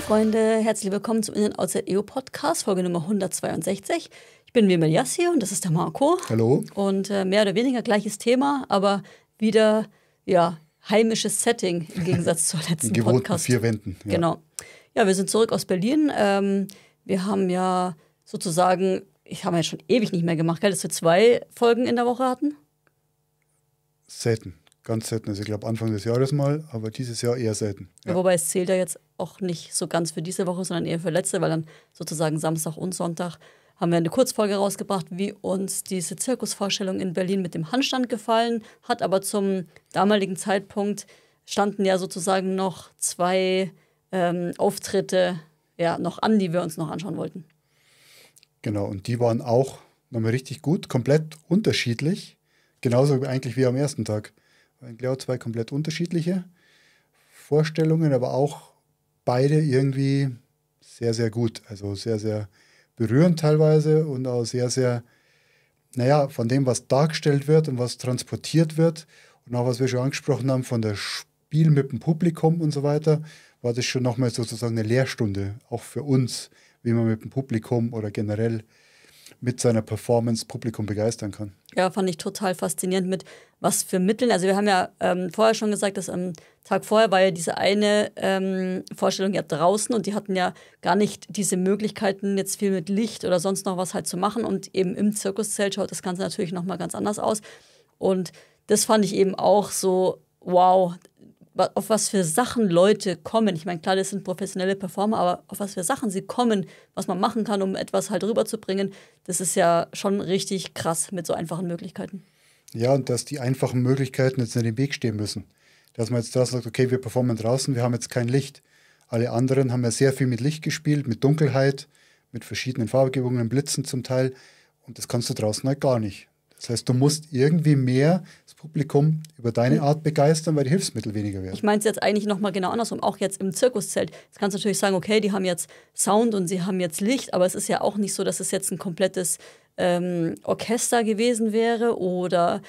Hi Freunde, herzlich willkommen zum In & Outside EO Podcast, Folge Nummer 162. Ich bin Wim Eliassi und das ist der Marco. Hallo. Und mehr oder weniger gleiches Thema, aber wieder ja, heimisches Setting im Gegensatz zur letzten Podcast. Gewohnten vier Wänden. Ja. Genau. Ja, wir sind zurück aus Berlin. Wir haben ja sozusagen, ich habe ja schon ewig nicht mehr gemacht, gell, dass wir 2 Folgen in der Woche hatten? Selten. Ganz selten. Also ich glaube Anfang des Jahres mal, aber dieses Jahr eher selten. Ja. Ja, wobei es zählt ja jetzt auch nicht so ganz für diese Woche, sondern eher für letzte, weil dann sozusagen Samstag und Sonntag haben wir eine Kurzfolge rausgebracht, wie uns diese Zirkusvorstellung in Berlin mit dem Handstand gefallen hat. Aber zum damaligen Zeitpunkt standen ja sozusagen noch 2 Auftritte ja, noch an, die wir uns noch anschauen wollten. Genau, und die waren auch nochmal richtig gut, komplett unterschiedlich. Genauso eigentlich wie am ersten Tag. Ich glaube, 2 komplett unterschiedliche Vorstellungen, aber auch beide irgendwie sehr, sehr gut. Also sehr, sehr berührend teilweise und auch sehr, sehr, naja, von dem, was dargestellt wird und was transportiert wird und auch, was wir schon angesprochen haben, von der Spiel mit dem Publikum und so weiter, war das schon nochmal sozusagen eine Lehrstunde, auch für uns, wie man mit dem Publikum oder generell mit seiner Performance Publikum begeistern kann. Ja, fand ich total faszinierend mit was für Mitteln. Also wir haben ja vorher schon gesagt, dass am Tag vorher war ja diese eine Vorstellung ja draußen und die hatten ja gar nicht diese Möglichkeiten, jetzt viel mit Licht oder sonst noch was halt zu machen. Und eben im Zirkuszelt schaut das Ganze natürlich nochmal ganz anders aus. Und das fand ich eben auch so, wow, auf was für Sachen Leute kommen. Ich meine, klar, das sind professionelle Performer, aber auf was für Sachen sie kommen, was man machen kann, um etwas halt rüberzubringen, das ist ja schon richtig krass mit so einfachen Möglichkeiten. Ja, und dass die einfachen Möglichkeiten jetzt in den Weg stehen müssen. Dass man jetzt da sagt, okay, wir performen draußen, wir haben jetzt kein Licht. Alle anderen haben ja sehr viel mit Licht gespielt, mit Dunkelheit, mit verschiedenen Farbgebungen, Blitzen zum Teil. Und das kannst du draußen halt gar nicht. Das heißt, du musst irgendwie mehr das Publikum über deine Art begeistern, weil die Hilfsmittel weniger werden. Ich meine es jetzt eigentlich nochmal genau andersrum, auch jetzt im Zirkuszelt. Jetzt kannst du natürlich sagen, okay, die haben jetzt Sound und sie haben jetzt Licht, aber es ist ja auch nicht so, dass es jetzt ein komplettes Orchester gewesen wäre oder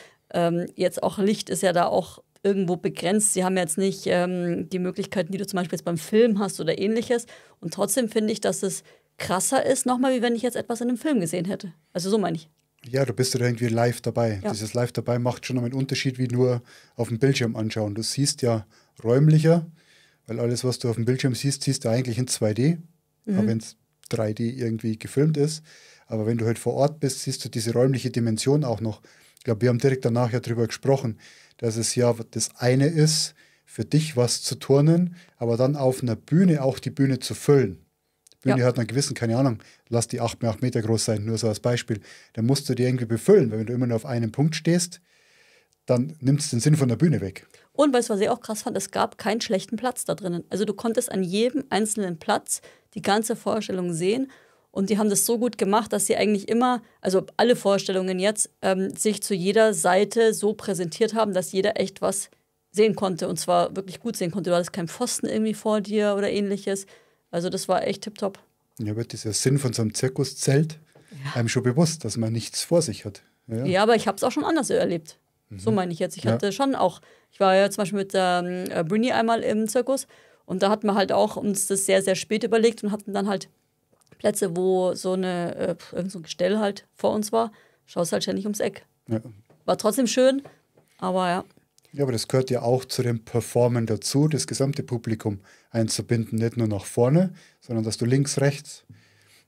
jetzt auch Licht ist ja da auch irgendwo begrenzt. Sie haben jetzt nicht die Möglichkeiten, die du zum Beispiel jetzt beim Film hast oder ähnliches. Und trotzdem finde ich, dass es krasser ist, nochmal, wie wenn ich jetzt etwas in einem Film gesehen hätte. Also so meine ich. Ja, du bist ja irgendwie live dabei. Ja. Dieses live dabei macht schon einen Unterschied, wie nur auf dem Bildschirm anschauen. Du siehst ja räumlicher, weil alles, was du auf dem Bildschirm siehst, siehst du eigentlich in 2D, auch wenn es 3D irgendwie gefilmt ist. Aber wenn du halt vor Ort bist, siehst du diese räumliche Dimension auch noch. Ich glaube, wir haben direkt danach ja drüber gesprochen, dass es ja das eine ist, für dich was zu turnen, aber dann auf einer Bühne auch die Bühne zu füllen. Bühne hat einen gewissen, keine Ahnung, lass die 8 Meter groß sein, nur so als Beispiel. Dann musst du die irgendwie befüllen, weil wenn du immer nur auf einem Punkt stehst, dann nimmt es den Sinn von der Bühne weg. Und weißt du, was ich auch krass fand, es gab keinen schlechten Platz da drinnen. Also du konntest an jedem einzelnen Platz die ganze Vorstellung sehen und die haben das so gut gemacht, dass sie eigentlich immer, also alle Vorstellungen jetzt, sich zu jeder Seite so präsentiert haben, dass jeder echt was sehen konnte und zwar wirklich gut sehen konnte. Du hattest keinen Pfosten irgendwie vor dir oder ähnliches. Also das war echt tipptopp. Ja, aber dieser Sinn von so einem Zirkuszelt einem schon bewusst, dass man nichts vor sich hat. Ja, ja, aber ich habe es auch schon anders erlebt. So meine ich jetzt. Ich hatte schon auch, ich war ja zum Beispiel mit der Brini einmal im Zirkus und da hatten wir halt auch uns das sehr, sehr spät überlegt und hatten dann halt Plätze, wo so eine, so ein Gestell halt vor uns war. Schaust halt ständig ums Eck. Ja. War trotzdem schön, aber ja. Ja, aber das gehört ja auch zu dem Performen dazu, das gesamte Publikum einzubinden, nicht nur nach vorne, sondern dass du links, rechts...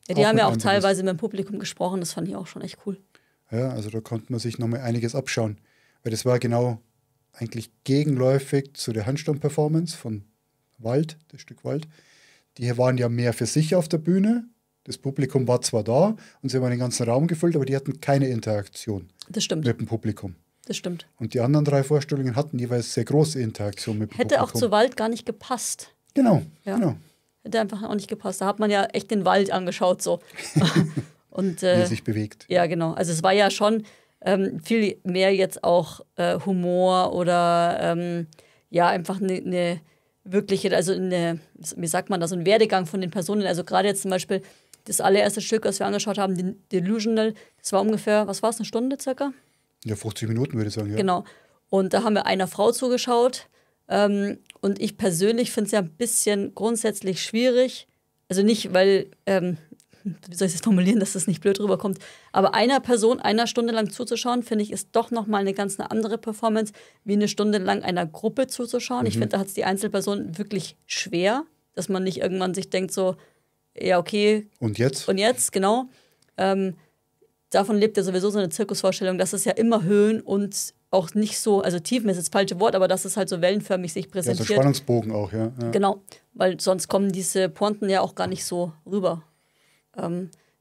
Ja, die haben ja auch teilweise mit dem Publikum gesprochen, das fand ich auch schon echt cool. Ja, also da konnte man sich nochmal einiges abschauen, weil das war genau eigentlich gegenläufig zu der Handstand-Performance von Wald, das Stück Wald. Die waren ja mehr für sich auf der Bühne, das Publikum war zwar da und sie haben den ganzen Raum gefüllt, aber die hatten keine Interaktion mit dem Publikum. Das stimmt. Und die anderen 3 Vorstellungen hatten jeweils sehr große Interaktion mit dem Publikum. Hätte auch zu Wald gar nicht gepasst. Genau, ja. Hätte einfach auch nicht gepasst. Da hat man ja echt den Wald angeschaut so. Und, wie er sich bewegt. Ja, genau. Also es war ja schon viel mehr jetzt auch Humor oder ja, einfach eine wirkliche, also eine, wie sagt man das, so ein Werdegang von den Personen. Also gerade jetzt zum Beispiel das allererste Stück, was wir angeschaut haben, The Delusional, das war ungefähr, was war es, 1 Stunde circa? Ja, 50 Minuten würde ich sagen, ja. Genau. Und da haben wir einer Frau zugeschaut, Und ich persönlich finde es ja ein bisschen grundsätzlich schwierig, also nicht, weil, wie soll ich das formulieren, dass das nicht blöd rüberkommt, aber einer Person einer Stunde lang zuzuschauen, finde ich, ist doch nochmal eine ganz andere Performance, wie eine Stunde lang einer Gruppe zuzuschauen. Mhm. Ich finde, da hat es die Einzelperson wirklich schwer, dass man nicht irgendwann sich denkt so, ja okay. Und jetzt? Und jetzt, genau. Davon lebt ja sowieso so eine Zirkusvorstellung, dass es ja immer Höhen und auch nicht so, also Tiefen ist jetzt das falsche Wort, aber dass es halt so wellenförmig sich präsentiert. Ja, so Spannungsbogen auch, ja. Ja. Genau, weil sonst kommen diese Pointen ja auch gar nicht so rüber.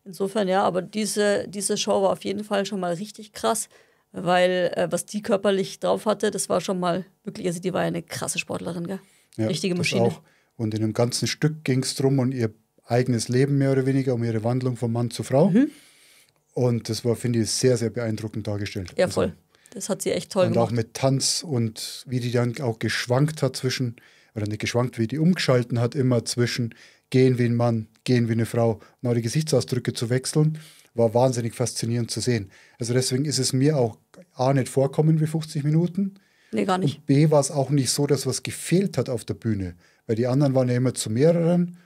Insofern, ja, aber diese Show war auf jeden Fall schon mal richtig krass, weil was die körperlich drauf hatte, das war schon mal wirklich, also die war ja eine krasse Sportlerin, gell? Ja, richtige Maschine. Auch. Und in einem ganzen Stück ging es darum, um ihr eigenes Leben mehr oder weniger, um ihre Wandlung von Mann zu Frau. Mhm. Und das war, finde ich, sehr, sehr beeindruckend dargestellt. Ja, voll. Also, das hat sie echt toll gemacht. Und auch mit Tanz und wie die dann auch geschwankt hat zwischen, oder nicht geschwankt, wie die umgeschalten hat immer zwischen gehen wie ein Mann, gehen wie eine Frau. Und auch die Gesichtsausdrücke zu wechseln, war wahnsinnig faszinierend zu sehen. Also deswegen ist es mir auch A, nicht vorkommen wie 50 Minuten. Nee, gar nicht. Und B, war es auch nicht so, dass was gefehlt hat auf der Bühne. Weil die anderen waren ja immer zu mehreren.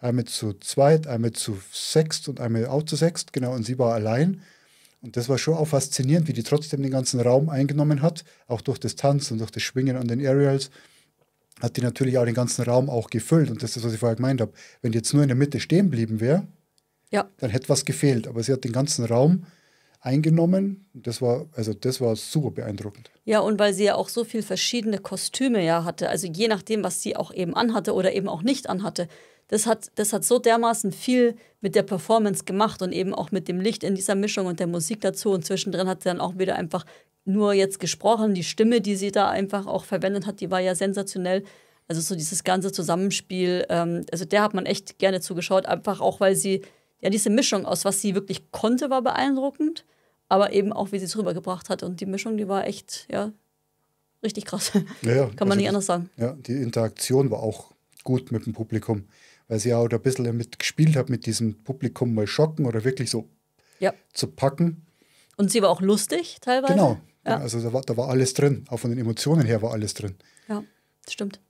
Einmal zu zweit, einmal zu sechst und einmal auch zu sechst, genau, und sie war allein. Und das war schon auch faszinierend, wie die trotzdem den ganzen Raum eingenommen hat, auch durch das Tanzen, durch das Schwingen an den Aerials, hat die natürlich auch den ganzen Raum auch gefüllt. Und das ist, was ich vorher gemeint habe. Wenn die jetzt nur in der Mitte stehen blieben wäre, ja, dann hätte was gefehlt. Aber sie hat den ganzen Raum eingenommen. Das war super beeindruckend. Ja, und weil sie ja auch so viele verschiedene Kostüme ja hatte, also je nachdem, was sie auch eben anhatte oder eben auch nicht anhatte, das hat so dermaßen viel mit der Performance gemacht und eben auch mit dem Licht in dieser Mischung und der Musik dazu. Und zwischendrin hat sie dann auch wieder einfach nur jetzt gesprochen. Die Stimme, die sie da einfach auch verwendet hat, die war ja sensationell. Also so dieses ganze Zusammenspiel, also der hat man echt gerne zugeschaut. Einfach auch, weil sie, ja, diese Mischung aus, was sie wirklich konnte, war beeindruckend. Aber eben auch, wie sie es rübergebracht hat. Und die Mischung, die war echt, ja, richtig krass. Ja, kann man nicht anders sagen. Ja, die Interaktion war auch gut mit dem Publikum, weil sie auch da ein bisschen damit gespielt hat, mit diesem Publikum mal schocken oder wirklich so, ja, zu packen. Und sie war auch lustig teilweise. Genau, ja. Also da war alles drin, auch von den Emotionen her war alles drin. Ja, das stimmt.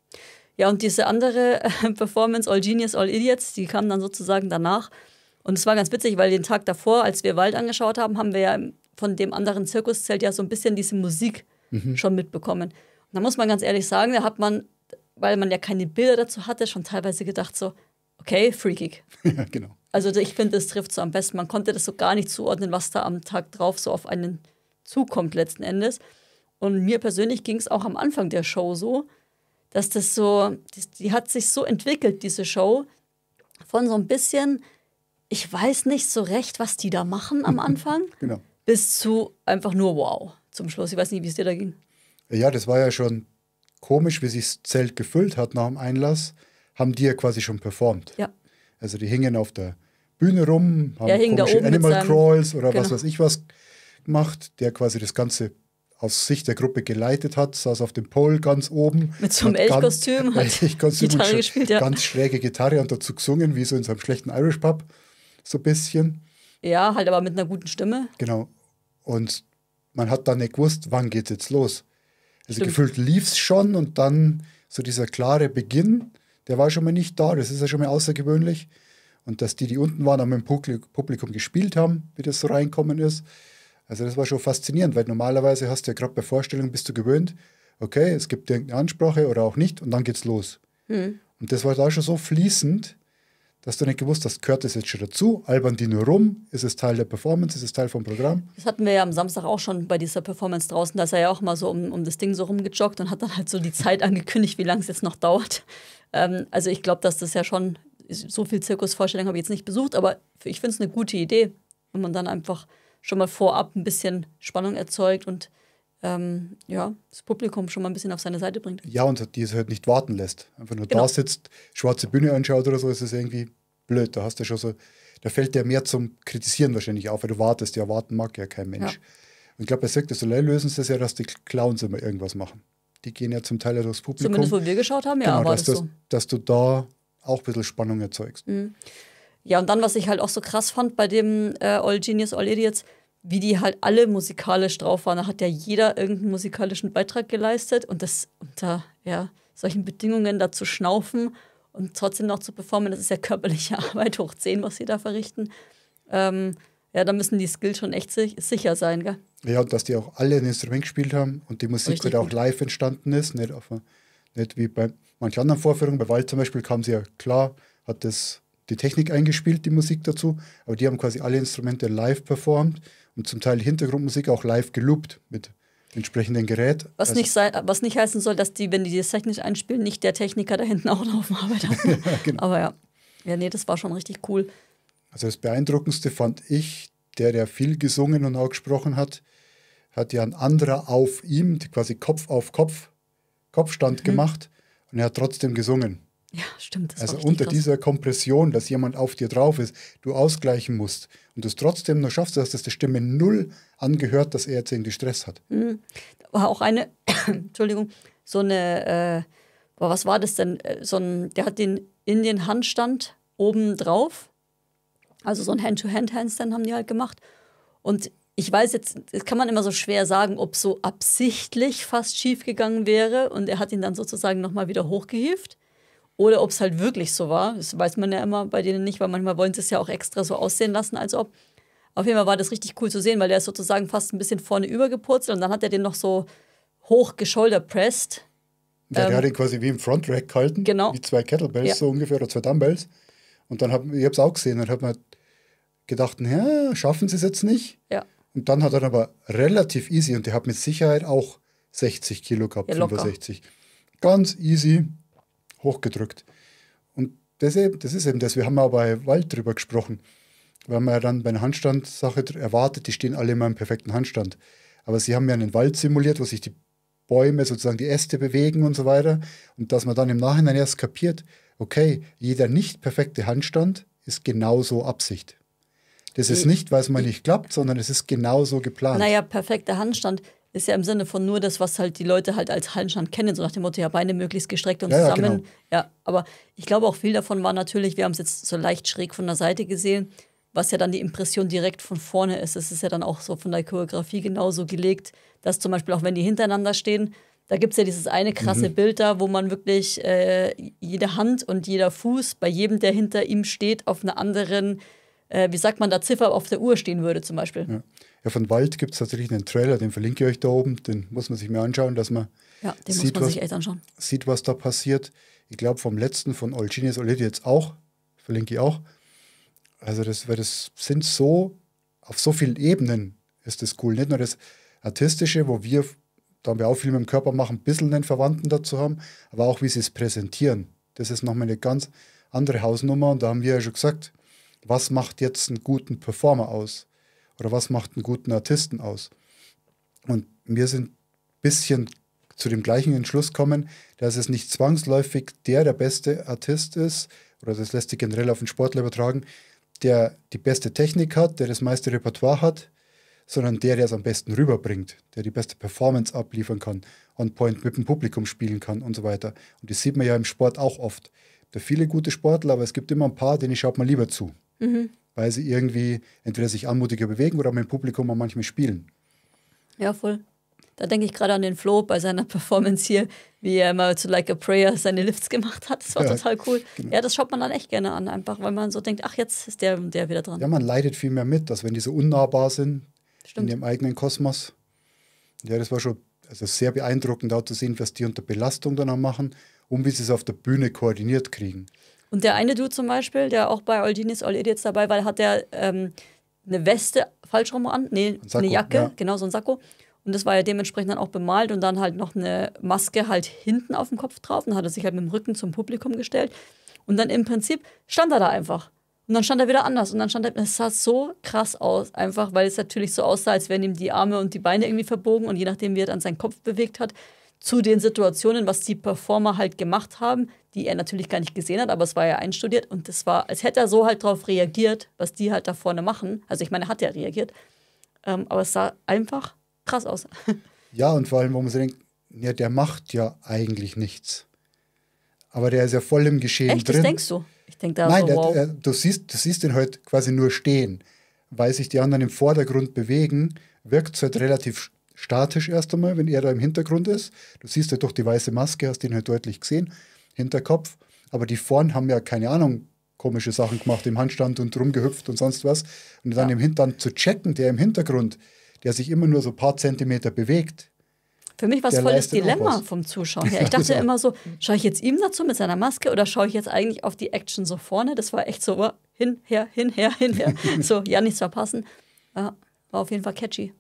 Ja, und diese andere Performance, All Genius, All Idiots, die kam dann sozusagen danach. Und es war ganz witzig, weil den Tag davor, als wir Wald angeschaut haben, haben wir ja von dem anderen Zirkuszelt ja so ein bisschen diese Musik schon mitbekommen. Und da muss man ganz ehrlich sagen, da hat man, weil man ja keine Bilder dazu hatte, schon teilweise gedacht so, okay, freakig. Ja, genau. Also ich finde, das trifft so am besten. Man konnte das so gar nicht zuordnen, was da am Tag drauf so auf einen zukommt letzten Endes. Und mir persönlich ging es auch am Anfang der Show so, dass das so, die hat sich so entwickelt, diese Show, von so ein bisschen, ich weiß nicht so recht, was die da machen am Anfang, genau, bis zu einfach nur wow zum Schluss. Ich weiß nicht, wie es dir da ging. Ja, das war ja schon komisch, wie sich das Zelt gefüllt hat nach dem Einlass. Haben die ja quasi schon performt. Ja. Also die hingen auf der Bühne rum, haben komische Animal Crawls oder was weiß ich was gemacht, der quasi das Ganze aus Sicht der Gruppe geleitet hat, saß auf dem Pole ganz oben. Mit so einem Elchkostüm, hat Gitarre gespielt, ja. Ganz schräge Gitarre und dazu gesungen, wie so in so einem schlechten Irish Pub, so ein bisschen. Ja, halt aber mit einer guten Stimme. Genau. Und man hat dann nicht gewusst, wann geht's jetzt los. Also gefühlt lief es schon und dann so dieser klare Beginn, der war schon mal nicht da, das ist ja schon mal außergewöhnlich. Und dass die unten waren, auch mit dem Publikum gespielt haben, wie das so reinkommen ist. Also das war schon faszinierend, weil normalerweise hast du ja gerade bei Vorstellungen, bist du gewöhnt, okay, es gibt irgendeine Ansprache oder auch nicht und dann geht's los. Mhm. Und das war da schon so fließend, dass du nicht gewusst hast, gehört das jetzt schon dazu, albern die nur rum, ist es Teil der Performance, ist es Teil vom Programm? Das hatten wir ja am Samstag auch schon bei dieser Performance draußen, da ist er ja auch mal so um das Ding so rumgejoggt und hat dann halt so die Zeit angekündigt, wie lange es jetzt noch dauert. Also ich glaube, dass das ja schon, so viel Zirkusvorstellung habe ich jetzt nicht besucht, aber ich finde es eine gute Idee, wenn man dann einfach schon mal vorab ein bisschen Spannung erzeugt und ja, das Publikum schon mal ein bisschen auf seine Seite bringt. Ja, und die es halt nicht warten lässt. Einfach nur da sitzt, schwarze Bühne anschaut oder so, ist es irgendwie blöd. Da hast du schon so, da fällt der mehr zum Kritisieren wahrscheinlich auf, weil du wartest. Ja, warten mag ja kein Mensch. Ja. Und ich glaube, bei Cirque du Soleil lösen sie es ja, dass die Clowns immer irgendwas machen. Die gehen ja zum Teil ja durchs Publikum. Zumindest, wo wir geschaut haben, ja, war das so. Dass du da auch ein bisschen Spannung erzeugst. Mhm. Ja, und dann, was ich halt auch so krass fand bei dem All Genius, All Idiots, wie die halt alle musikalisch drauf waren. Da hat ja jeder irgendeinen musikalischen Beitrag geleistet. Und das, ja, solchen Bedingungen da zu schnaufen und trotzdem noch zu performen, das ist ja körperliche Arbeit hoch 10, was sie da verrichten. Ja, da müssen die Skills schon echt sicher sein, gell? Ja, und dass die auch alle ein Instrument gespielt haben und die Musik richtig halt auch gut live entstanden ist, nicht, nicht wie bei manchen anderen Vorführungen. Bei Wald zum Beispiel kam sie ja klar, hat das die Technik eingespielt, die Musik dazu, aber die haben quasi alle Instrumente live performt und zum Teil Hintergrundmusik auch live geloopt mit entsprechenden Gerät. Was, also, was nicht heißen soll, dass die, wenn die das technisch einspielen, nicht der Techniker da hinten auch noch auf Arbeit hat. Ja, genau. Aber ja. Ja, nee, das war schon richtig cool. Also das Beeindruckendste fand ich, der viel gesungen und auch gesprochen hat, hat ja ein anderer auf ihm, quasi Kopf auf Kopf, Kopfstand gemacht und er hat trotzdem gesungen. Ja, stimmt. Das also unter krass dieser Kompression, dass jemand auf dir drauf ist, du ausgleichen musst und du es trotzdem noch schaffst, dass das die Stimme null angehört, dass er jetzt irgendwie Stress hat. Mhm. War auch eine, Entschuldigung, so eine, was war das denn? So ein, der hat den Indien-Handstand oben drauf, also so ein Hand-to-Hand-Handstand haben die halt gemacht und ich weiß jetzt, das kann man immer so schwer sagen, ob so absichtlich fast schief gegangen wäre und er hat ihn dann sozusagen nochmal wieder hochgehievt. Oder ob es halt wirklich so war, das weiß man ja immer bei denen nicht, weil manchmal wollen sie es ja auch extra so aussehen lassen, als ob. Auf jeden Fall war das richtig cool zu sehen, weil der ist sozusagen fast ein bisschen vorne übergepurzelt und dann hat er den noch so hoch geschoulderpresst. Ja, der hat ihn quasi wie im Front-Rack gehalten, genau, wie zwei Kettlebells so ungefähr, oder zwei Dumbbells. Und dann, ich habe es auch gesehen, dann hat man gedacht, na, schaffen sie es jetzt nicht. Ja. Und dann hat er aber relativ easy, und der hat mit Sicherheit auch 60 Kilo gehabt, ja, 65. Ganz easy hochgedrückt. Und das ist eben das. Wir haben auch bei Wald drüber gesprochen. Wir haben ja dann bei einer Handstand-Sache erwartet, die stehen alle immer im perfekten Handstand. Aber sie haben ja einen Wald simuliert, wo sich die Bäume, sozusagen die Äste bewegen und so weiter. Und dass man dann im Nachhinein erst kapiert, okay, jeder nicht perfekte Handstand ist genauso Absicht. Das ist nicht, weil es mal nicht klappt, sondern es ist genauso geplant. Naja, perfekter Handstand ist ja im Sinne von nur das, was halt die Leute halt als Handstand kennen, so nach dem Motto, ja, Beine möglichst gestreckt und zusammen. Ja, genau. Ja, aber ich glaube auch viel davon war natürlich, wir haben es jetzt so leicht schräg von der Seite gesehen, was ja dann die Impression direkt von vorne ist. Es ist ja dann auch so von der Choreografie genauso gelegt, dass zum Beispiel auch, wenn die hintereinander stehen, da gibt es ja dieses eine krasse Bild da, wo man wirklich jede Hand und jeder Fuß bei jedem, der hinter ihm steht, auf einer anderen, wie sagt man da, Ziffer auf der Uhr stehen würde zum Beispiel. Ja. Ja, von Wald gibt es tatsächlich einen Trailer, den verlinke ich euch da oben, den muss man sich mal anschauen, dass man, ja, den sieht, muss man sich echt anschauen, sieht, was da passiert. Ich glaube, vom letzten, von All Genius, All Idiots auch, verlinke ich auch. Also das sind so, auf so vielen Ebenen ist das cool. Nicht nur das Artistische, wo wir, da haben wir auch viel mit dem Körper machen, ein bisschen einen Verwandten dazu haben, aber auch, wie sie es präsentieren. Das ist nochmal eine ganz andere Hausnummer und da haben wir ja schon gesagt, was macht jetzt einen guten Performer aus? Oder was macht einen guten Artisten aus? Und wir sind ein bisschen zu dem gleichen Entschluss gekommen, dass es nicht zwangsläufig der beste Artist ist, oder das lässt sich generell auf den Sportler übertragen, der die beste Technik hat, der das meiste Repertoire hat, sondern der es am besten rüberbringt, der die beste Performance abliefern kann, on point mit dem Publikum spielen kann und so weiter. Und das sieht man ja im Sport auch oft. Da viele gute Sportler, aber es gibt immer ein paar, denen schaut man lieber zu. Mhm. Weil sie irgendwie entweder sich anmutiger bewegen oder mit dem Publikum auch manchmal spielen. Ja, voll. Da denke ich gerade an den Flo bei seiner Performance hier, wie er mal zu Like a Prayer seine Lifts gemacht hat. Das war total cool. Genau. Ja, das schaut man dann echt gerne an, einfach, weil man so denkt, ach, jetzt ist der wieder dran. Ja, man leidet viel mehr mit, dass wenn die so unnahbar sind, in dem eigenen Kosmos. Ja, das war schon sehr beeindruckend, auch zu sehen, was die unter Belastung dann auch machen, wie sie es auf der Bühne koordiniert kriegen. Und der eine Dude zum Beispiel, der auch bei All Genius, All Idiots dabei war, hat der eine Weste falsch rum an, nee, eine Jacke, genau, so ein Sakko. Und das war ja dementsprechend dann auch bemalt und dann halt noch eine Maske halt hinten auf dem Kopf drauf und hat er sich halt mit dem Rücken zum Publikum gestellt. Und dann im Prinzip stand er da einfach. Und dann stand er wieder anders. Und dann stand er, es sah so krass aus, einfach, weil es natürlich so aussah, als wären ihm die Arme und die Beine irgendwie verbogen und je nachdem, wie er dann seinen Kopf bewegt hat, zu den Situationen, was die Performer halt gemacht haben, die er natürlich gar nicht gesehen hat, aber es war ja einstudiert und das war, als hätte er so halt drauf reagiert, was die halt da vorne machen. Also ich meine, er hat ja reagiert, aber es sah einfach krass aus. Ja, und vor allem, wo man sich denkt, ja, der macht ja eigentlich nichts. Aber der ist ja voll im Geschehen drin. Das denkst du? Ich denk da so, wow. Nein, du siehst ihn halt quasi nur stehen, weil sich die anderen im Vordergrund bewegen, wirkt es halt relativ statisch erst einmal, wenn er da im Hintergrund ist. Du siehst ja durch die weiße Maske, hast ihn halt deutlich gesehen, Hinterkopf. Aber die vorn haben ja, keine Ahnung, komische Sachen gemacht, im Handstand und rumgehüpft und sonst was. Und dann im Hintern zu checken, der im Hintergrund, der sich immer nur so ein paar Zentimeter bewegt. Für mich war es voll das Dilemma vom Zuschauen her. Ich dachte immer so, schaue ich jetzt ihm dazu mit seiner Maske oder schaue ich jetzt eigentlich auf die Action so vorne? Das war echt so, oh, hin, her. So, ja, nichts verpassen. Ja, war auf jeden Fall catchy.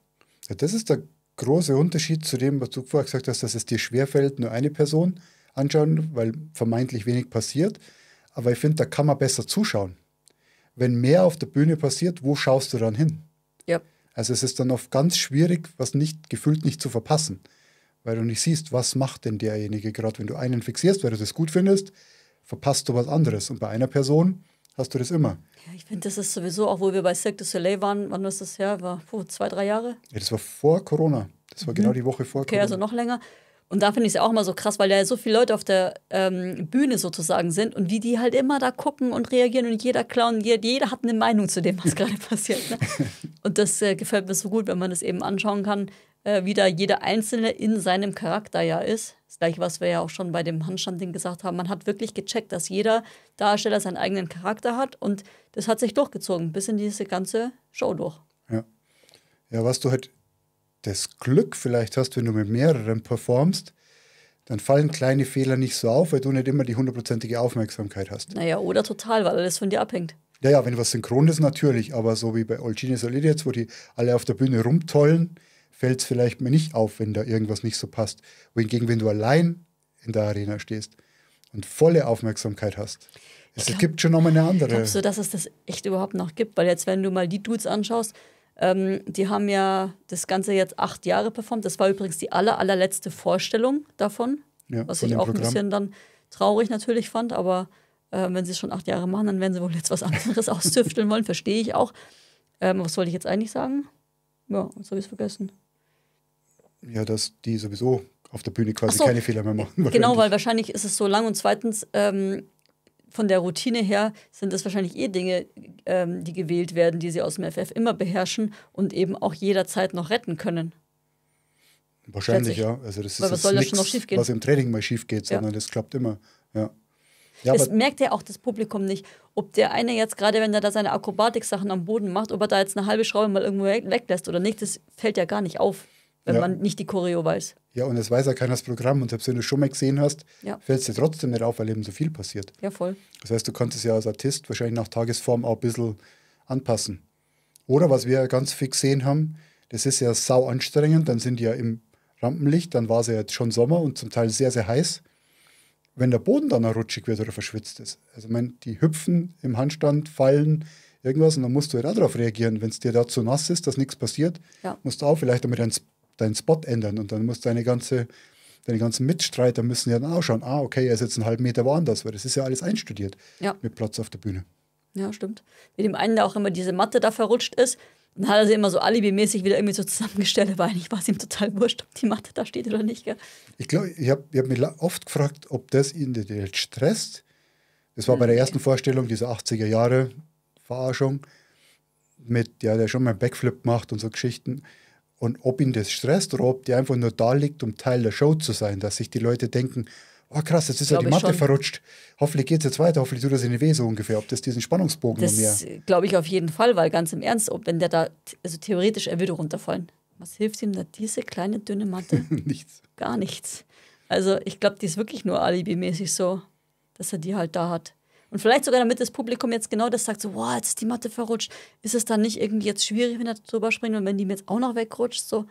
Ja, das ist der große Unterschied zu dem, was du vorher gesagt hast, dass es dir schwerfällt, nur eine Person anschauen, weil vermeintlich wenig passiert. Aber ich finde, da kann man besser zuschauen. Wenn mehr auf der Bühne passiert, wo schaust du dann hin? Ja. Also es ist dann oft ganz schwierig, was nicht gefühlt nicht zu verpassen. Weil du nicht siehst, was macht denn derjenige gerade. Wenn du einen fixierst, weil du das gut findest, verpasst du was anderes. Und bei einer Person hast du das immer. Ja, ich finde, das ist sowieso, auch wo wir bei Cirque du Soleil waren, wann ist das her? War 2, 3 Jahre? Ja, das war vor Corona. Das war genau die Woche vor Corona. Okay, also noch länger. Und da finde ich es ja auch immer so krass, weil ja so viele Leute auf der Bühne sozusagen sind und wie die halt immer da gucken und reagieren und jeder klauen, jeder hat eine Meinung zu dem, was gerade passiert. Ne? Und das gefällt mir so gut, wenn man das eben anschauen kann, wie da jeder Einzelne in seinem Charakter ja ist. Das Gleiche, was wir ja auch schon bei dem Handstand-Ding gesagt haben. Man hat wirklich gecheckt, dass jeder Darsteller seinen eigenen Charakter hat und das hat sich durchgezogen, bis in diese ganze Show durch. Ja, ja, was du halt das Glück vielleicht hast, wenn du mit mehreren performst, dann fallen kleine Fehler nicht so auf, weil du nicht immer die 100-prozentige Aufmerksamkeit hast. Naja, oder total, weil alles von dir abhängt. Ja, ja, wenn was synchron ist, natürlich, aber so wie bei All Genius, All Idiots, wo die alle auf der Bühne rumtollen, fällt es vielleicht mir nicht auf, wenn da irgendwas nicht so passt. Wohingegen, wenn du allein in der Arena stehst und volle Aufmerksamkeit hast, es gibt schon nochmal eine andere. Glaubst du, dass es das echt überhaupt noch gibt? Weil jetzt, wenn du mal die Dudes anschaust, die haben ja das Ganze jetzt 8 Jahre performt. Das war übrigens die allerletzte Vorstellung davon, ja, was ich auch ein bisschen dann traurig natürlich fand. Aber wenn sie es schon 8 Jahre machen, dann werden sie wohl jetzt was anderes austüfteln wollen. Verstehe ich auch. Was wollte ich jetzt eigentlich sagen? Ja, jetzt habe ich es vergessen. Ja, dass die sowieso auf der Bühne quasi keine Fehler mehr machen. Genau, weil wahrscheinlich ist es so lang. Und zweitens, von der Routine her sind das wahrscheinlich eh Dinge, die gewählt werden, die sie aus dem FF immer beherrschen und eben auch jederzeit noch retten können. Wahrscheinlich, ja. Also das ist nichts, was im Training mal schief geht, sondern das klappt immer. Ja. Ja, es merkt ja auch das Publikum nicht, ob der eine jetzt gerade, wenn er da seine Akrobatik-Sachen am Boden macht, ob er da jetzt eine halbe Schraube mal irgendwo weglässt oder nicht, das fällt ja gar nicht auf, wenn man nicht die Choreo weiß. Ja, und das weiß ja keiner das Programm. Und selbst wenn du schon mal gesehen hast, fällt es dir trotzdem nicht auf, weil eben so viel passiert. Ja, voll. Das heißt, du kannst es ja als Artist wahrscheinlich nach Tagesform auch ein bisschen anpassen. Oder was wir ja ganz fix gesehen haben, das ist ja sau anstrengend, dann sind die ja im Rampenlicht, dann war es ja jetzt schon Sommer und zum Teil sehr, sehr heiß. Wenn der Boden dann auch rutschig wird oder verschwitzt ist. Also ich meine, die hüpfen im Handstand, fallen, irgendwas und dann musst du ja darauf reagieren. Wenn es dir da zu nass ist, dass nichts passiert, musst du auch vielleicht damit deinen Spot ändern und dann musst deine ganzen Mitstreiter müssen ja dann auch schauen, ah, okay, er ist jetzt einen halben Meter woanders, weil das ist ja alles einstudiert mit Platz auf der Bühne. Ja, stimmt. Mit dem einen, der auch immer diese Matte da verrutscht ist, dann hat er sie immer so alibimäßig wieder irgendwie so zusammengestellt, weil eigentlich war es ihm total wurscht, ob die Matte da steht oder nicht. Gell? Ich glaube, ich hab mich oft gefragt, ob das ihn jetzt stresst. Das war bei der ersten Vorstellung dieser 80er-Jahre-Verarschung, mit der schon mal einen Backflip macht und so Geschichten. Und ob ihn das stresst oder ob der einfach nur da liegt, um Teil der Show zu sein, dass sich die Leute denken, oh krass, jetzt ist ja die Matte verrutscht. Hoffentlich geht es jetzt weiter, hoffentlich tut das in die Weh so ungefähr, ob das diesen Spannungsbogen noch mehr... Das glaube ich auf jeden Fall, weil ganz im Ernst, ob wenn der da, also theoretisch, er würde runterfallen. Was hilft ihm da diese kleine, dünne Matte? Nichts. Gar nichts. Also ich glaube, die ist wirklich nur alibimäßig so, dass er die halt da hat. Und vielleicht sogar, damit das Publikum jetzt genau das sagt, so, wow, jetzt ist die Matte verrutscht. Ist es dann nicht irgendwie jetzt schwierig, wenn er drüber springt und wenn die mir jetzt auch noch wegrutscht, so...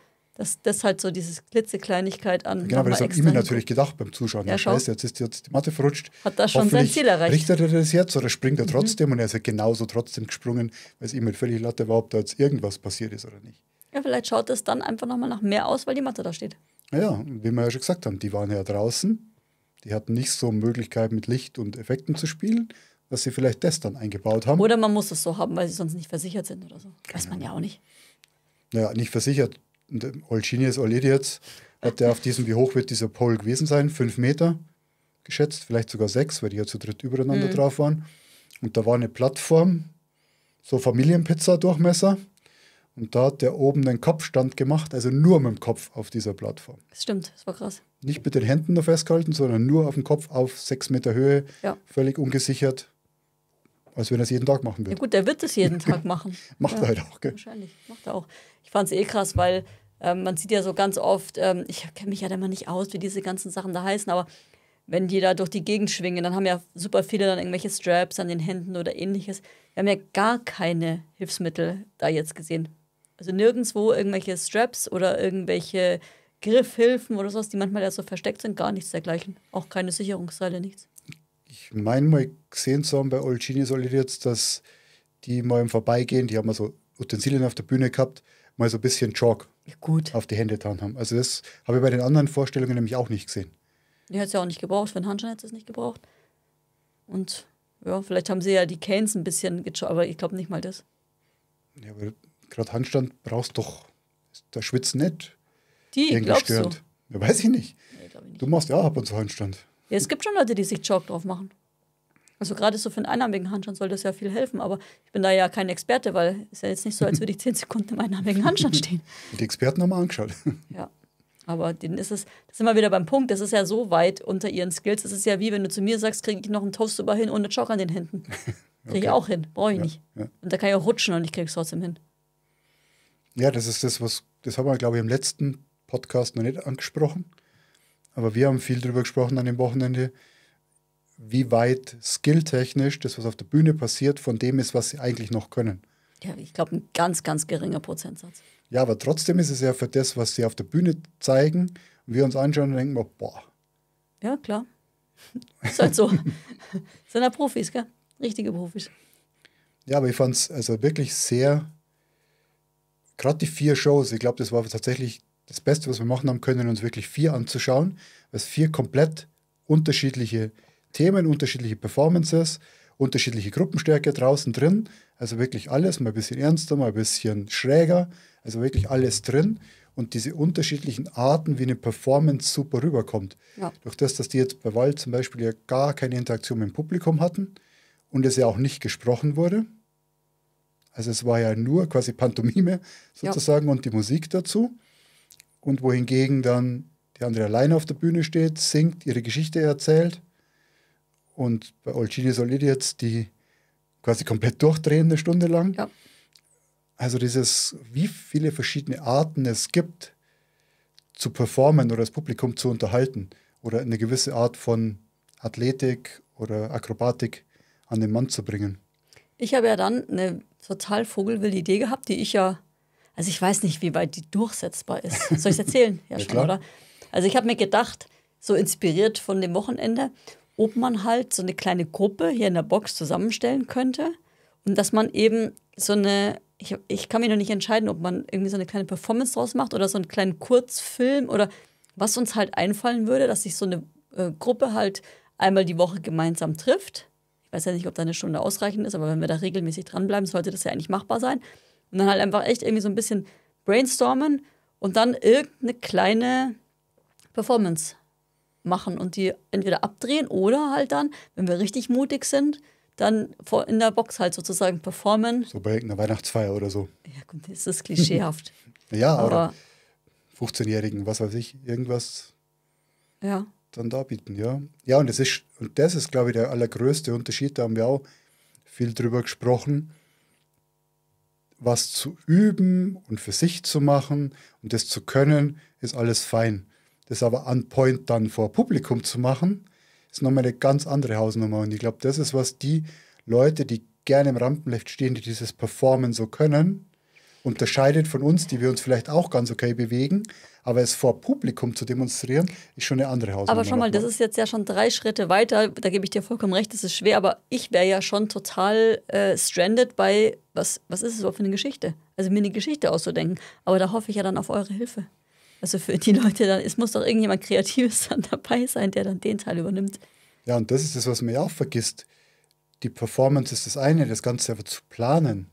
Das halt so diese Klitzekleinigkeit an. Genau, aber das habe ich mir natürlich gedacht beim Zuschauen. Ja, scheiße, jetzt ist die Matte verrutscht. Hat da schon sein Ziel erreicht. Richtet er das jetzt oder springt er trotzdem? Und er ist ja genauso trotzdem gesprungen, weil es ihm mit völlig Latte war, ob da jetzt irgendwas passiert ist oder nicht. Ja, vielleicht schaut es dann einfach nochmal nach mehr aus, weil die Matte da steht. Ja, wie wir ja schon gesagt haben, die waren ja draußen. Die hatten nicht so Möglichkeiten, mit Licht und Effekten zu spielen, dass sie vielleicht das dann eingebaut haben. Oder man muss es so haben, weil sie sonst nicht versichert sind oder so. Weiß man ja auch nicht. Naja, nicht versichert. Und All Genius, All Idiots, hat der auf diesem, wie hoch wird dieser Pole gewesen sein? 5 Meter geschätzt, vielleicht sogar 6, weil die ja zu dritt übereinander drauf waren. Und da war eine Plattform, so Familienpizza-Durchmesser. Und da hat der oben den Kopfstand gemacht, also nur mit dem Kopf auf dieser Plattform. Das stimmt, das war krass. Nicht mit den Händen noch festgehalten, sondern nur auf dem Kopf auf 6 Meter Höhe, ja, völlig ungesichert, als wenn er es jeden Tag machen würde. Ja gut, der wird es jeden Tag machen. Macht ja, er halt auch, gell? Wahrscheinlich, macht er auch. Ich fand es eh krass, weil man sieht ja so ganz oft, ich kenne mich ja immer nicht aus, wie diese ganzen Sachen da heißen, aber wenn die da durch die Gegend schwingen, dann haben ja super viele dann irgendwelche Straps an den Händen oder ähnliches. Wir haben ja gar keine Hilfsmittel da jetzt gesehen. Also nirgendwo irgendwelche Straps oder irgendwelche Griffhilfen oder sowas, die manchmal ja so versteckt sind, gar nichts dergleichen. Auch keine Sicherungsseile, nichts. Ich meine mal gesehen zu haben bei All Genius, All Idiots, dass die mal im Vorbeigehen, die haben mal so Utensilien auf der Bühne gehabt, mal so ein bisschen Chalk auf die Hände getan haben. Also das habe ich bei den anderen Vorstellungen nämlich auch nicht gesehen. Die hätte es ja auch nicht gebraucht, für den Handstand hätte es nicht gebraucht. Und ja, vielleicht haben sie ja die Canes ein bisschen gechalkt, aber ich glaube nicht mal das. Ja, aber gerade Handstand brauchst du doch, da schwitzt nicht. Die, glaubst du? Ja, weiß ich nicht. Nee, glaub ich nicht. Du machst ja auch ab und zu Handstand. Ja, es gibt schon Leute, die sich Chalk drauf machen. Also gerade so für einen einarmigen Handstand soll das ja viel helfen, aber ich bin da ja kein Experte, weil es ist ja jetzt nicht so, als würde ich 10 Sekunden im einarmigen Handstand stehen. Die Experten haben wir angeschaut. Ja, aber denen ist es, das sind wir wieder beim Punkt, das ist ja so weit unter ihren Skills, das ist ja wie, wenn du zu mir sagst, kriege ich noch einen Toast über hin ohne Chalk an den Händen. Kriege ich auch hin, brauche ich nicht. Ja. Und da kann ich auch rutschen und ich kriege es trotzdem hin. Ja, das ist das, was, das haben wir, glaube ich, im letzten Podcast noch nicht angesprochen. Aber wir haben viel darüber gesprochen an dem Wochenende, wie weit skilltechnisch das, was auf der Bühne passiert, von dem ist, was sie eigentlich noch können. Ja, ich glaube, ein ganz, ganz geringer Prozentsatz. Ja, aber trotzdem ist es ja für das, was sie auf der Bühne zeigen, und wir uns anschauen und denken, wir, boah. Ja, klar. Ist halt so. Sind ja Profis, gell? Richtige Profis. Ja, aber ich fand es also wirklich sehr... Gerade die 4 Shows, ich glaube, das war tatsächlich das Beste, was wir machen haben können, uns wirklich 4 anzuschauen, weil es 4 komplett unterschiedliche Themen, unterschiedliche Performances, unterschiedliche Gruppenstärke draußen drin, also wirklich alles, mal ein bisschen ernster, mal ein bisschen schräger, also wirklich alles drin und diese unterschiedlichen Arten, wie eine Performance super rüberkommt. Ja. Durch das, dass die jetzt bei Wald zum Beispiel ja gar keine Interaktion mit dem Publikum hatten und es ja auch nicht gesprochen wurde. Also es war ja nur quasi Pantomime sozusagen und die Musik dazu. Und wohingegen dann die andere alleine auf der Bühne steht, singt, ihre Geschichte erzählt. Und bei All Genius All Idiots die quasi komplett durchdrehen eine Stunde lang. Ja. Also dieses, wie viele verschiedene Arten es gibt, zu performen oder das Publikum zu unterhalten oder eine gewisse Art von Athletik oder Akrobatik an den Mann zu bringen. Ich habe ja dann eine total vogelwilde Idee gehabt, die ich ja, also ich weiß nicht, wie weit die durchsetzbar ist. Soll ich es erzählen? Ja, ja schon, oder? Also ich habe mir gedacht, so inspiriert von dem Wochenende, ob man halt so eine kleine Gruppe hier in der Box zusammenstellen könnte und dass man eben so eine, ich kann mich noch nicht entscheiden, ob man irgendwie so eine kleine Performance draus macht oder so einen kleinen Kurzfilm oder was uns halt einfallen würde, dass sich so eine Gruppe halt einmal die Woche gemeinsam trifft. Ich weiß ja nicht, ob da eine Stunde ausreichend ist, aber wenn wir da regelmäßig dranbleiben, sollte das ja eigentlich machbar sein. Und dann halt einfach echt irgendwie so ein bisschen brainstormen und dann irgendeine kleine Performance machen und die entweder abdrehen oder halt dann, wenn wir richtig mutig sind, dann in der Box halt sozusagen performen. So bei irgendeiner Weihnachtsfeier oder so. Ja gut, das ist klischeehaft. Ja, aber 15-Jährigen, was weiß ich, irgendwas. Ja. Dann da bieten, ja. Ja, und das ist, glaube ich, der allergrößte Unterschied, da haben wir auch viel drüber gesprochen, was zu üben und für sich zu machen und das zu können, ist alles fein. Das aber on point dann vor Publikum zu machen, ist nochmal eine ganz andere Hausnummer. Und ich glaube, das ist, was die Leute, die gerne im Rampenlicht stehen, die dieses Performen so können, unterscheidet von uns, die wir uns vielleicht auch ganz okay bewegen, aber es vor Publikum zu demonstrieren, ist schon eine andere Hausnummer. Aber schau mal, das ist jetzt ja schon 3 Schritte weiter, da gebe ich dir vollkommen recht, das ist schwer, aber ich wäre ja schon total stranded bei, was ist es überhaupt für eine Geschichte? Also mir eine Geschichte auszudenken, aber da hoffe ich ja dann auf eure Hilfe. Also für die Leute, dann, es muss doch irgendjemand Kreatives dann dabei sein, der dann den Teil übernimmt. Ja, und das ist das, was man ja auch vergisst. Die Performance ist das eine, das Ganze aber zu planen,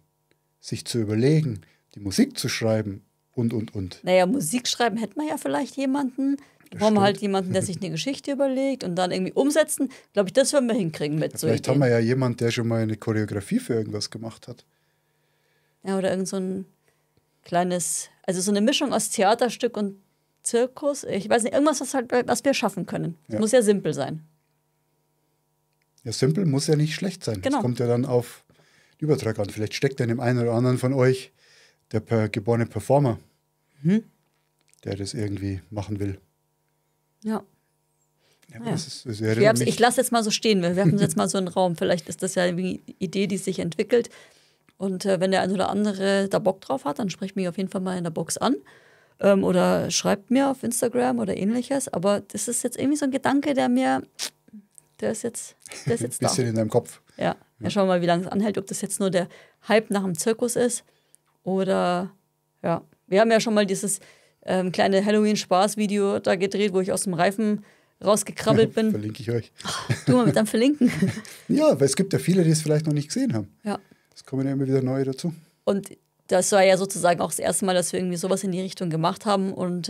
sich zu überlegen, die Musik zu schreiben und. Naja, Musik schreiben hätten wir ja vielleicht jemanden. Da brauchen wir halt jemanden, der sich eine Geschichte überlegt und dann irgendwie umsetzen. Glaube ich, das würden wir hinkriegen mit ja, so vielleicht Ideen. Haben wir ja jemanden, der schon mal eine Choreografie für irgendwas gemacht hat. Ja, oder irgend so ein, kleines, also so eine Mischung aus Theaterstück und Zirkus. Ich weiß nicht, irgendwas, was, halt, was wir schaffen können. Es muss ja simpel sein. Ja, simpel muss ja nicht schlecht sein. Genau. Das kommt ja dann auf den Übertrag an. Vielleicht steckt in dem einen oder anderen von euch der geborene Performer, der das irgendwie machen will. Ja. Ja, ja. Ich lasse jetzt mal so stehen, wir werfen es jetzt mal so in den Raum. Vielleicht ist das ja eine Idee, die sich entwickelt. Und wenn der eine oder andere da Bock drauf hat, dann sprecht mich auf jeden Fall mal in der Box an. Oder schreibt mir auf Instagram oder ähnliches. Aber das ist jetzt irgendwie so ein Gedanke, der ist jetzt da. Ein bisschen in deinem Kopf. Ja, ja, schauen wir mal, wie lange es anhält. Ob das jetzt nur der Hype nach dem Zirkus ist oder, ja. Wir haben ja schon mal dieses kleine Halloween-Spaß-Video da gedreht, wo ich aus dem Reifen rausgekrabbelt bin. Verlinke ich euch. Ach, du mal mit am Verlinken. Ja, weil es gibt ja viele, die es vielleicht noch nicht gesehen haben. Ja. Es kommen ja immer wieder neue dazu. Und das war ja sozusagen auch das erste Mal, dass wir irgendwie sowas in die Richtung gemacht haben. Und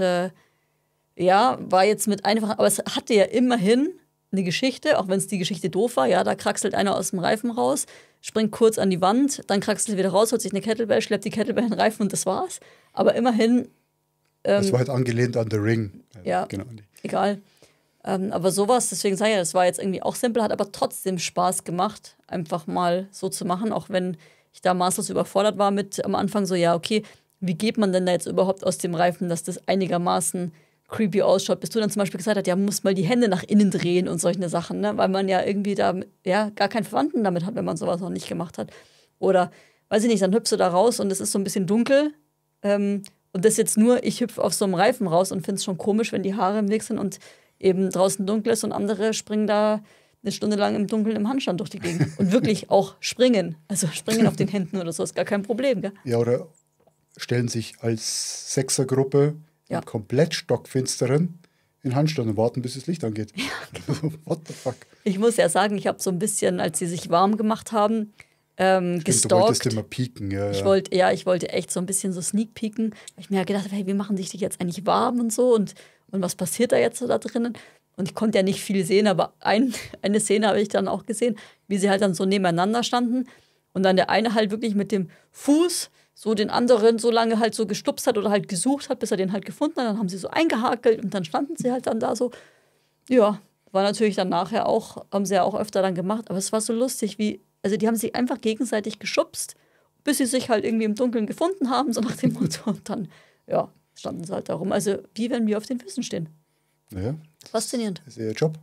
ja, war jetzt mit einfach, aber es hatte ja immerhin eine Geschichte, auch wenn es die Geschichte doof war. Ja, da kraxelt einer aus dem Reifen raus, springt kurz an die Wand, dann kraxelt er wieder raus, holt sich eine Kettlebell, schleppt die Kettlebell in den Reifen und das war's. Aber immerhin. Das war halt angelehnt an The Ring. Also ja, genau. Egal. Aber sowas, deswegen sage ich ja, das war jetzt irgendwie auch simpel, hat aber trotzdem Spaß gemacht, einfach mal so zu machen, auch wenn ich da maßlos überfordert war mit am Anfang so, ja, okay, wie geht man denn da jetzt überhaupt aus dem Reifen, dass das einigermaßen creepy ausschaut, bis du dann zum Beispiel gesagt hast, ja, muss mal die Hände nach innen drehen und solche Sachen, ne? Weil man ja irgendwie da ja gar keinen Verwandten damit hat, wenn man sowas noch nicht gemacht hat. Oder, weiß ich nicht, dann hüpfst du da raus und es ist so ein bisschen dunkel, und das jetzt nur, ich hüpfe auf so einem Reifen raus und finde es schon komisch, wenn die Haare im Weg sind und eben draußen dunkel ist und andere springen da eine Stunde lang im Dunkeln im Handstand durch die Gegend. Und wirklich auch springen. Also springen auf den Händen oder so ist gar kein Problem. Gell? Ja, oder stellen sich als Sechsergruppe im komplett stockfinsteren in Handstand und warten, bis das Licht angeht. Ja, genau. What the fuck? Ich muss ja sagen, ich habe so ein bisschen, als sie sich warm gemacht haben, gestalkt. Du wolltest immer pieken, ja. Ich wollte echt so ein bisschen so sneak pieken. Weil ich mir ja gedacht habe, hey, wie machen sich die jetzt eigentlich warm und so und was passiert da jetzt so da drinnen? Und ich konnte ja nicht viel sehen, aber eine Szene habe ich dann auch gesehen, wie sie halt dann so nebeneinander standen und dann der eine halt wirklich mit dem Fuß so den anderen so lange halt so gestupst hat oder halt gesucht hat, bis er den halt gefunden hat. Dann haben sie so eingehakelt und dann standen sie halt dann da so. Ja, war natürlich dann nachher auch, haben sie ja auch öfter dann gemacht, aber es war so lustig, wie, also die haben sich einfach gegenseitig geschubst, bis sie sich halt irgendwie im Dunkeln gefunden haben, so nach dem Motto. Und dann, ja, standen sie halt da rum. Also, wie wenn wir auf den Füßen stehen. Ja. Faszinierend. Das ist ihr Job.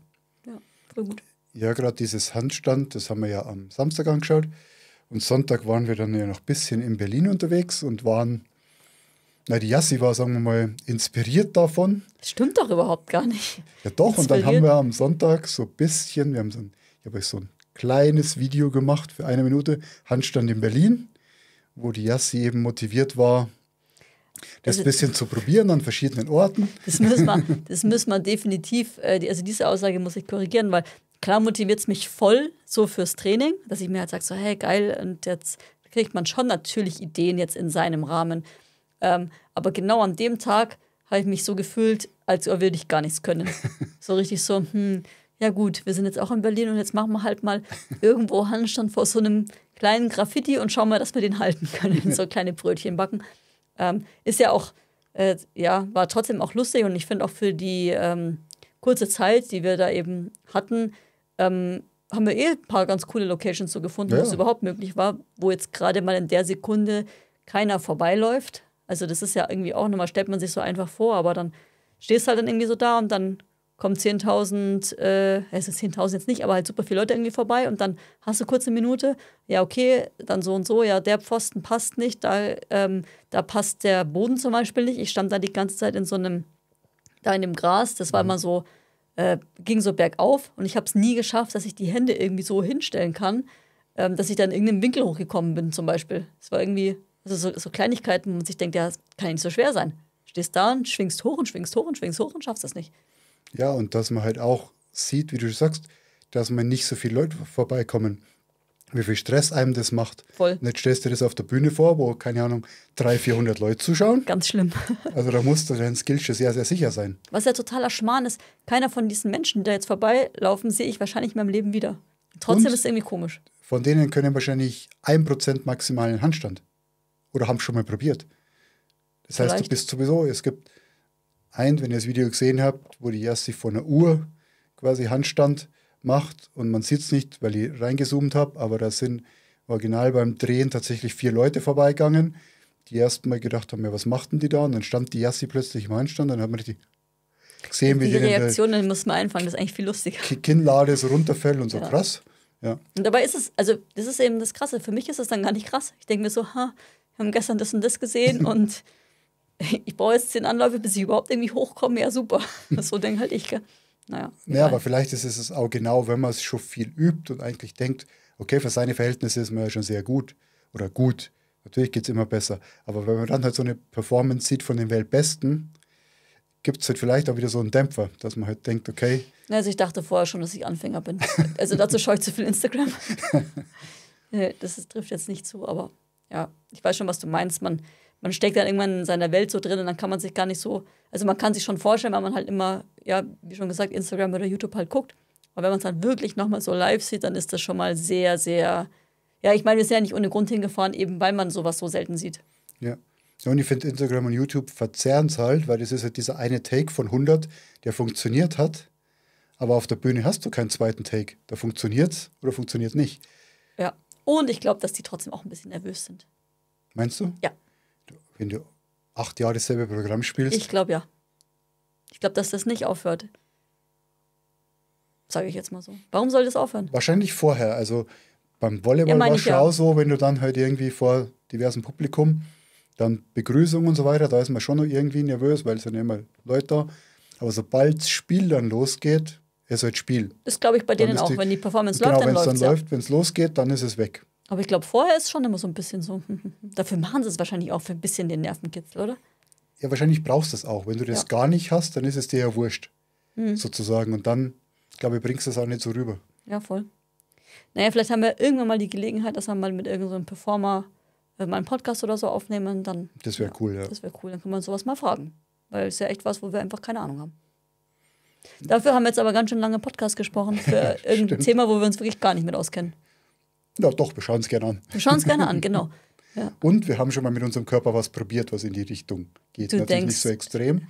Ja, voll gut. Ja, gerade dieses Handstand, das haben wir ja am Samstag angeschaut. Und Sonntag waren wir dann ja noch ein bisschen in Berlin unterwegs und waren, na, die Jassi war, sagen wir mal, inspiriert davon. Das stimmt doch überhaupt gar nicht. Ja, doch. Und dann haben wir am Sonntag so ein bisschen, ich habe euch so ein kleines Video gemacht für 1 Minute, Handstand in Berlin, wo die Jassi eben motiviert war, das ein bisschen zu probieren an verschiedenen Orten. Das müssen wir definitiv, also diese Aussage muss ich korrigieren, weil klar motiviert es mich voll so fürs Training, dass ich mir halt sage, so hey, geil, und jetzt kriegt man schon natürlich Ideen jetzt in seinem Rahmen. Aber genau an dem Tag habe ich mich so gefühlt, als würde ich gar nichts können. So richtig so, ja gut, wir sind jetzt auch in Berlin und jetzt machen wir halt mal irgendwo Handstand vor so einem kleinen Graffiti und schauen mal, dass wir den halten können, so kleine Brötchen backen. Ist ja auch, war trotzdem auch lustig und ich finde auch für die kurze Zeit, die wir da eben hatten, haben wir ein paar ganz coole Locations so gefunden, wo es überhaupt möglich war, wo jetzt gerade mal in der Sekunde keiner vorbeiläuft. Also das ist ja irgendwie auch nochmal, stellt man sich so einfach vor, aber dann stehst halt dann irgendwie so da und dann kommen 10.000, also 10.000 jetzt nicht, aber halt super viele Leute irgendwie vorbei und dann hast du kurz eine Minute, ja okay, dann so und so, ja der Pfosten passt nicht, da passt der Boden zum Beispiel nicht. Ich stand da die ganze Zeit in so einem, da in dem Gras, das war immer so, ging so bergauf und ich habe es nie geschafft, dass ich die Hände irgendwie so hinstellen kann, dass ich dann in irgendeinem Winkel hochgekommen bin zum Beispiel. Es war irgendwie, also so Kleinigkeiten, wo man sich denkt, ja das kann nicht so schwer sein. Stehst da und schwingst hoch und schwingst hoch und schwingst hoch und schaffst das nicht. Ja, und dass man halt auch sieht, wie du sagst, dass man nicht so viele Leute vorbeikommen, wie viel Stress einem das macht. Voll. Und jetzt stellst du das auf der Bühne vor, wo, keine Ahnung, 300, 400 Leute zuschauen. Ganz schlimm. Also da musst du deinen Skills schon sehr, sehr sicher sein. Was ja totaler Schmarrn ist, keiner von diesen Menschen, die da jetzt vorbeilaufen, sehe ich wahrscheinlich in meinem Leben wieder. Trotzdem und ist es irgendwie komisch. Von denen können wahrscheinlich 1% maximal einen Handstand. Oder haben es schon mal probiert. Das heißt, vielleicht, du bist sowieso, es gibt ein, wenn ihr das Video gesehen habt, wo die Jassi vor einer Uhr quasi Handstand macht und man sieht es nicht, weil ich reingezoomt habe, aber da sind original beim Drehen tatsächlich 4 Leute vorbeigegangen, die erstmal gedacht haben, ja, was machten die da? Und dann stand die Jassi plötzlich im Handstand, dann hat man richtig gesehen, wie die Reaktionen muss man einfangen, das ist eigentlich viel lustiger. Kinnlade so runterfällt und so, ja, krass. Ja. Und dabei ist es, also das ist eben das Krasse, für mich ist es dann gar nicht krass. Ich denke mir so, ha, wir haben gestern das und das gesehen und ich brauche jetzt 10 Anläufe, bis ich überhaupt irgendwie hochkomme, ja super. So denke halt ich, gell? Naja. Ja, aber vielleicht ist es auch genau, wenn man es schon viel übt und eigentlich denkt, okay, für seine Verhältnisse ist man ja schon sehr gut oder gut. Natürlich geht es immer besser. Aber wenn man dann halt so eine Performance sieht von den Weltbesten, gibt es halt vielleicht auch wieder so einen Dämpfer, dass man halt denkt, okay. Also ich dachte vorher schon, dass ich Anfänger bin. Also dazu schaue ich zu viel Instagram. Das trifft jetzt nicht zu, aber ja, ich weiß schon, was du meinst. Man steckt dann irgendwann in seiner Welt so drin und dann kann man sich gar nicht so, also man kann sich schon vorstellen, weil man halt immer, ja, wie schon gesagt, Instagram oder YouTube halt guckt. Aber wenn man es dann wirklich nochmal so live sieht, dann ist das schon mal sehr, sehr, ja, ich meine, wir sind ja nicht ohne Grund hingefahren, eben weil man sowas so selten sieht. Ja. Ja, und ich finde, Instagram und YouTube verzerren es halt, weil das ist halt dieser eine Take von 100, der funktioniert hat, aber auf der Bühne hast du keinen zweiten Take. Da funktioniert es oder funktioniert nicht. Ja, und ich glaube, dass die trotzdem auch ein bisschen nervös sind. Meinst du? Ja. Wenn du 8 Jahre dasselbe Programm spielst? Ich glaube, ja. Ich glaube, dass das nicht aufhört. Sage ich jetzt mal so. Warum soll das aufhören? Wahrscheinlich vorher. Also beim Volleyball war es auch so, wenn du dann halt irgendwie vor diversem Publikum dann Begrüßung und so weiter, da ist man schon noch irgendwie nervös, weil es sind ja immer Leute da. Aber sobald das Spiel dann losgeht, ist halt Spiel. Das glaube ich bei denen auch, wenn die Performance läuft, dann läuft es. Genau, wenn es dann läuft, wenn es losgeht, dann ist es weg. Aber ich glaube, vorher ist es schon immer so ein bisschen so. Dafür machen sie es wahrscheinlich auch für ein bisschen den Nervenkitzel, oder? Ja, wahrscheinlich brauchst du es auch. Wenn du das gar nicht hast, dann ist es dir ja wurscht, sozusagen. Und dann, glaube ich, bringst du es auch nicht so rüber. Ja, voll. Naja, vielleicht haben wir irgendwann mal die Gelegenheit, dass wir mal mit irgendeinem Performer mal einen Podcast oder so aufnehmen, dann. Das wäre cool, ja. Das wäre cool, dann können wir uns sowas mal fragen. Weil es ja echt was, wo wir einfach keine Ahnung haben. Dafür haben wir jetzt aber ganz schön lange Podcast gesprochen für irgendein Thema, wo wir uns wirklich gar nicht mit auskennen. Ja, doch, wir schauen es gerne an. Wir schauen es gerne an, genau. Ja. Und wir haben schon mal mit unserem Körper was probiert, was in die Richtung geht. Du natürlich denkst, nicht so extrem.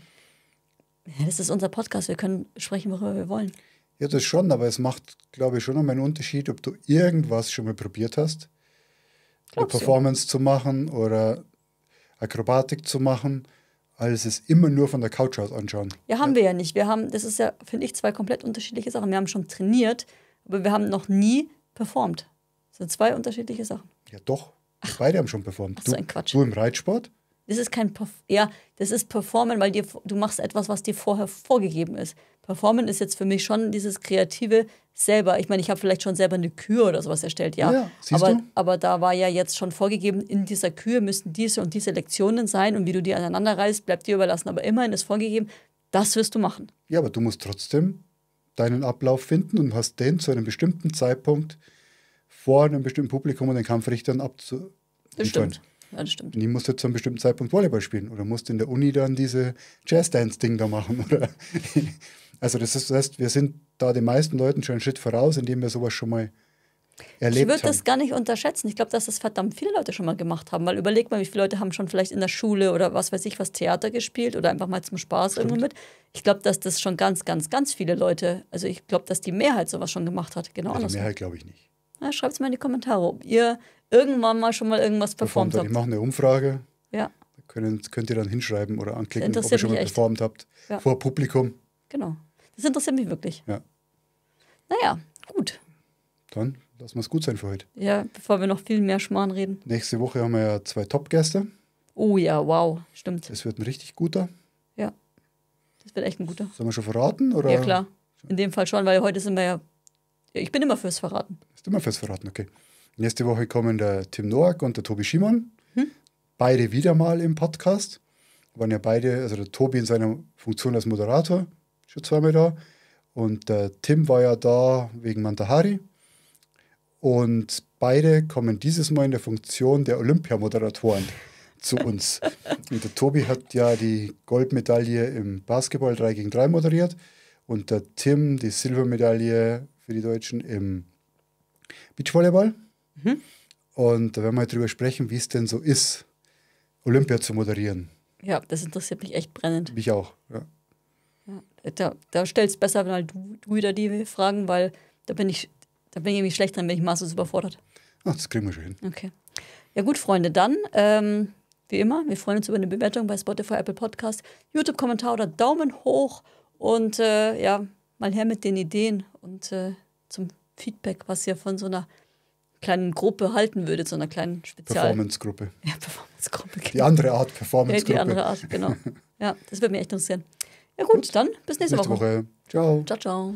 Ja, das ist unser Podcast, wir können sprechen, worüber wir wollen. Ja, das schon, aber es macht, glaube ich, schon nochmal einen Unterschied, ob du irgendwas schon mal probiert hast, eine Performance zu machen oder Akrobatik zu machen, als es immer nur von der Couch aus anschauen. Ja, haben wir ja nicht. Wir haben, das ist ja, finde ich, 2 komplett unterschiedliche Sachen. Wir haben schon trainiert, aber wir haben noch nie performt. Das sind 2 unterschiedliche Sachen. Ja, doch. Ach, beide haben schon performt. Ach, so ein Quatsch. Du im Reitsport? Das ist kein ja, das ist Performen, weil du machst etwas, was dir vorher vorgegeben ist. Performen ist jetzt für mich schon dieses kreative selber. Ich meine, ich habe vielleicht schon selber eine Kür oder sowas erstellt, ja siehst du? Aber da war ja jetzt schon vorgegeben, in dieser Kür müssen diese und diese Lektionen sein und wie du die aneinander reißt, bleibt dir überlassen. Aber immerhin ist vorgegeben, das wirst du machen. Ja, aber du musst trotzdem deinen Ablauf finden und hast den zu einem bestimmten Zeitpunkt vor einem bestimmten Publikum und den Kampfrichtern abzu. Das stimmt. Ja, das stimmt. Und die musst du zu einem bestimmten Zeitpunkt Volleyball spielen oder musst in der Uni dann diese Jazzdance-Ding da machen. Oder? Also das heißt, wir sind da den meisten Leuten schon einen Schritt voraus, indem wir sowas schon mal erlebt haben. Ich würde das gar nicht unterschätzen. Ich glaube, dass das verdammt viele Leute schon mal gemacht haben. Weil überleg mal, wie viele Leute haben schon vielleicht in der Schule oder was weiß ich was Theater gespielt oder einfach mal zum Spaß irgendwo mit. Ich glaube, dass das schon ganz, ganz, ganz viele Leute, also ich glaube, dass die Mehrheit sowas schon gemacht hat. Genau. Ja, die Mehrheit glaube ich nicht. Schreibt es mal in die Kommentare, ob ihr irgendwann mal schon mal irgendwas performt habt. Ich mache eine Umfrage. Ja. Könnt ihr dann hinschreiben oder anklicken, ob ihr schon mal performt habt. Ja. Vor Publikum. Genau. Das interessiert mich wirklich. Ja. Naja, gut. Dann lassen wir es gut sein für heute. Ja, bevor wir noch viel mehr Schmarrn reden. Nächste Woche haben wir ja 2 Top-Gäste. Oh ja, wow, stimmt. Das wird ein richtig guter. Ja, das wird echt ein guter. Sollen wir schon verraten? Oder? Ja, klar. In dem Fall schon, weil heute sind wir ja. Ich bin immer fürs Verraten. Bist immer fürs Verraten, okay. Nächste Woche kommen der Tim Noack und der Tobi Schiemann. Beide wieder mal im Podcast. Waren ja beide, also der Tobi in seiner Funktion als Moderator, schon zweimal da. Und der Tim war ja da wegen Mantahari. Und beide kommen dieses Mal in der Funktion der Olympia-Moderatoren zu uns. Und der Tobi hat ja die Goldmedaille im Basketball 3-gegen-3 moderiert. Und der Tim die Silbermedaille für die Deutschen im Beachvolleyball. Und da werden wir halt drüber sprechen, wie es denn so ist, Olympia zu moderieren. Ja, das interessiert mich echt brennend. Mich auch, ja. Ja, da stellst du besser, wenn halt du wieder die Fragen, weil da bin ich irgendwie schlecht drin, wenn ich maßlos überfordert. Ach, das kriegen wir schon hin. Okay. Ja gut, Freunde, dann, wie immer, wir freuen uns über eine Bewertung bei Spotify, Apple Podcast, YouTube-Kommentar oder Daumen hoch und ja, mal her mit den Ideen und zum Feedback, was ihr von so einer kleinen Gruppe halten würdet, so einer kleinen Spezial... Performance-Gruppe. Ja, Performance-Gruppe. Genau. Die andere Art Performance-Gruppe. Ja, die andere Art, genau. Ja, das würde mich echt interessieren. Ja gut, dann bis nächste Woche. Ciao. Ciao, ciao.